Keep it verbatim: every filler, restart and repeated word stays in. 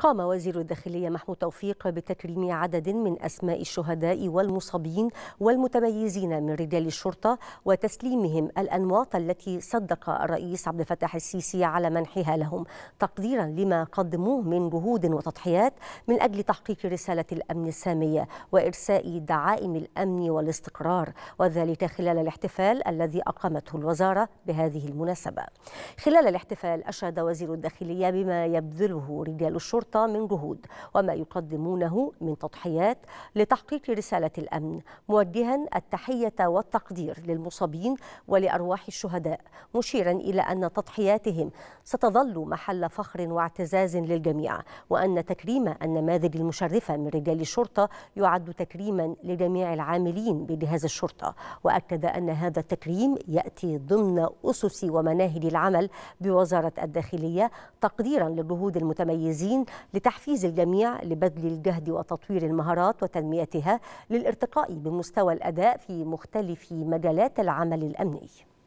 قام وزير الداخلية محمود توفيق بتكريم عدد من أسماء الشهداء والمصابين والمتميزين من رجال الشرطة وتسليمهم الأنواط التي صدق الرئيس عبد الفتاح السيسي على منحها لهم، تقديرا لما قدموه من جهود وتضحيات من أجل تحقيق رسالة الأمن السامية وإرساء دعائم الأمن والاستقرار، وذلك خلال الاحتفال الذي أقامته الوزارة بهذه المناسبة. خلال الاحتفال أشاد وزير الداخلية بما يبذله رجال الشرطة من جهود وما يقدمونه من تضحيات لتحقيق رسالة الأمن، موجها التحية والتقدير للمصابين ولأرواح الشهداء، مشيرا إلى أن تضحياتهم ستظل محل فخر واعتزاز للجميع، وأن تكريم النماذج المشرفة من رجال الشرطة يعد تكريما لجميع العاملين بجهاز الشرطة. وأكد أن هذا التكريم يأتي ضمن أسس ومناهج العمل بوزارة الداخلية، تقديرا لجهود المتميزين لتحفيز الجميع لبذل الجهد وتطوير المهارات وتنميتها للارتقاء بمستوى الأداء في مختلف مجالات العمل الأمني.